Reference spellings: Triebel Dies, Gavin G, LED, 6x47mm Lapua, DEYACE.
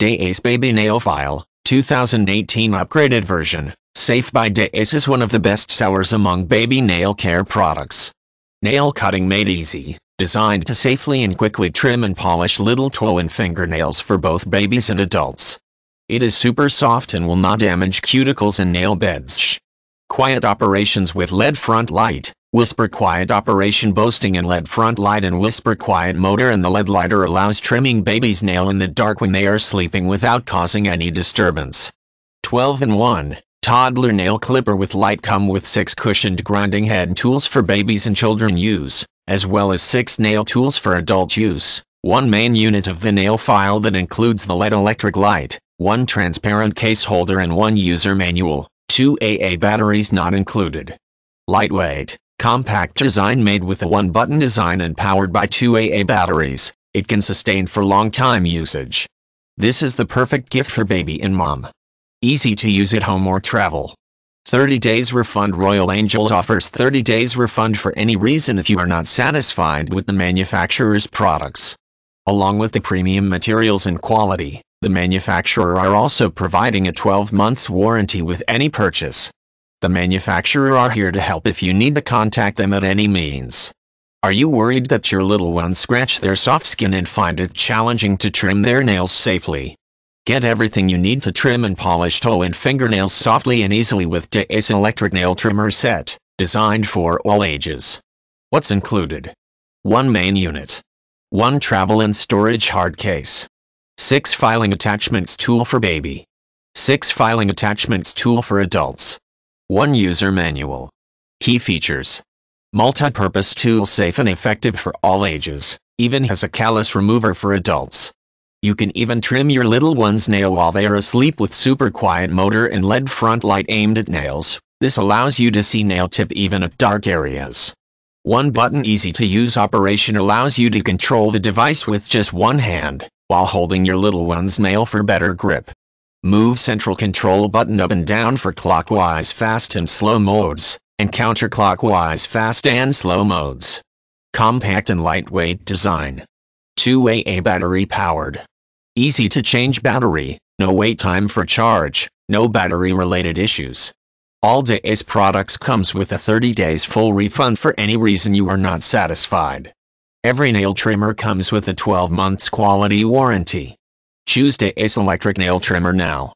DEYACE Baby Nail File, 2018 upgraded version. Safe by DEYACE is one of the best sellers among baby nail care products. Nail cutting made easy, designed to safely and quickly trim and polish little toe and fingernails for both babies and adults. It is super soft and will not damage cuticles and nail beds. Quiet operations with LED front light. Whisper quiet operation boasting in LED front light and whisper quiet motor, and the LED lighter allows trimming baby's nail in the dark when they are sleeping without causing any disturbance. 12-in-1 Toddler Nail Clipper with Light. Come with 6 cushioned grinding head tools for babies and children use, as well as 6 nail tools for adult use, 1 main unit of the nail file that includes the LED electric light, 1 transparent case holder and 1 user manual, 2 AA batteries not included. Lightweight, compact design made with a one-button design and powered by 2 AA batteries, it can sustain for long-time usage. This is the perfect gift for baby and mom. Easy to use at home or travel. 30 days refund. Royal Angels offers 30 days refund for any reason if you are not satisfied with the manufacturer's products. Along with the premium materials and quality, the manufacturer are also providing a 12-month warranty with any purchase. The manufacturer are here to help if you need to contact them at any means. Are you worried that your little ones scratch their soft skin and find it challenging to trim their nails safely? Get everything you need to trim and polish toe and fingernails softly and easily with DEYACE Electric Nail Trimmer Set, designed for all ages. What's included? 1 main unit. 1 travel and storage hard case. 6 filing attachments tool for baby. 6 filing attachments tool for adults. 1 user manual. Key features. Multi-purpose tool, safe and effective for all ages, even has a callus remover for adults. You can even trim your little one's nail while they are asleep with super quiet motor and LED front light aimed at nails. This allows you to see nail tip even at dark areas. 1 button easy to use operation allows you to control the device with just one hand, while holding your little one's nail for better grip. Move central control button up and down for clockwise fast and slow modes, and counterclockwise fast and slow modes. Compact and lightweight design. 2 AA battery powered. Easy to change battery, no wait time for charge, no battery related issues. All DEYACE products comes with a 30 days full refund for any reason you are not satisfied. Every nail trimmer comes with a 12 months quality warranty. Choose DEYACE Electric Nail Trimmer now.